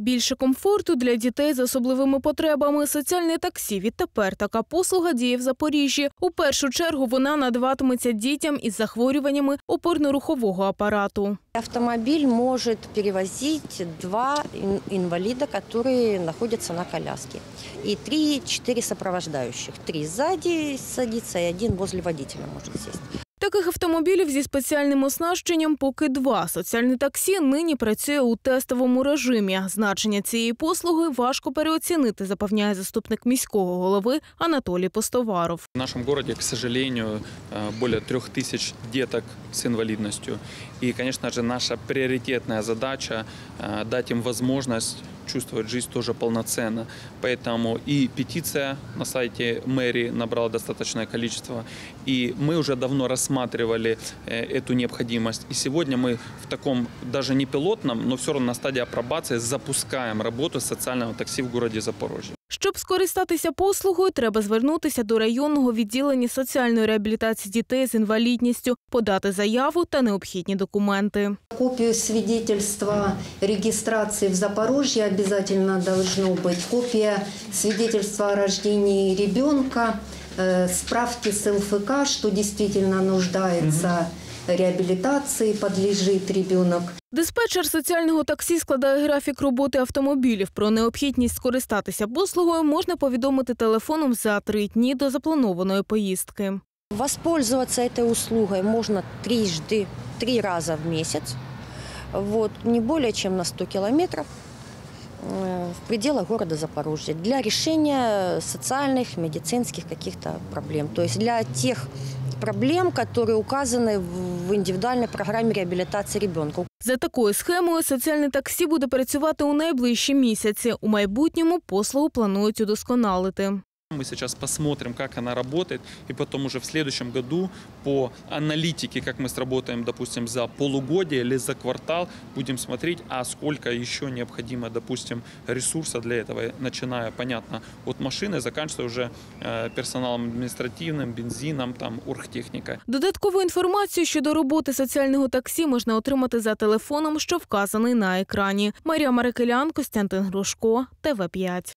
Більше комфорту для дітей з особливими потребами. Соціальне таксі відтепер така послуга діє в Запоріжжі. У першу чергу вона надаватиметься дітям із захворюваннями опорно-рухового апарату. Автомобиль может перевозить 2 инвалида, которые находятся на коляске. И 3-4 сопровождающих. 3 сзади садится, и 1 возле водителя может сесть. Таких автомобілів зі спеціальним оснащенням поки 2. Соціальне таксі нині працює у тестовому режимі. Значення цієї послуги важко переоцінити, запевняє заступник міського голови Анатолій Постоваров. В нашому місті, к сожалению, більше 3000 діток з інвалідністю. І, звісно, наша пріоритетна задача – дати їм можливість чувствовать жизнь тоже полноценно. Поэтому и петиция на сайте мэрии набрала достаточное количество. И мы уже давно рассматривали эту необходимость. И сегодня мы в таком, даже не пилотном, но все равно на стадии апробации запускаем работу социального такси в городе Запорожье. Щоб скористатися послугою, треба звернутися до районного відділення соціальної реабілітації дітей з інвалідністю, подати заяву та необхідні документи. Копію свідоцтва реєстрації в Запоріжжі обов'язково повинна бути, копія свідоцтва народження дитинка, справки з ЛФК, що дійсно нуждається реабілітації, підлежить дитина. Диспетчер соціального таксі складає графік роботи автомобілів. Про необхідність скористатися послугою можна повідомити телефоном за 3 дні до запланованої поїздки. Воспользоваться цією услугою можна 3 рази в місяць, не більше, ніж на 100 кілометрів в пределах міста Запоріжжя для рішення соціальних, медицинських проблем. Тобто для тих проблем, які указані в індивідуальній програмі реабілітації дитинки. За такою схемою соціальне таксі буде працювати у найближчі місяці. У майбутньому послугу планують удосконалити. Мы сейчас посмотрим, как она работает, и потом уже в следующем году по аналитике, как мы сработаем, допустим, за полугодие или за квартал, будем смотреть, а сколько еще необходимо, допустим, ресурса для этого, начиная, понятно, от машины, заканчивая уже персоналом административным, бензином, там, оргтехникой. Додаткову інформацію щодо роботи соціального таксі можна отримати за телефоном, що вказаний на екрані. Марія Марикелян, Костянтин Грушко, ТВ5.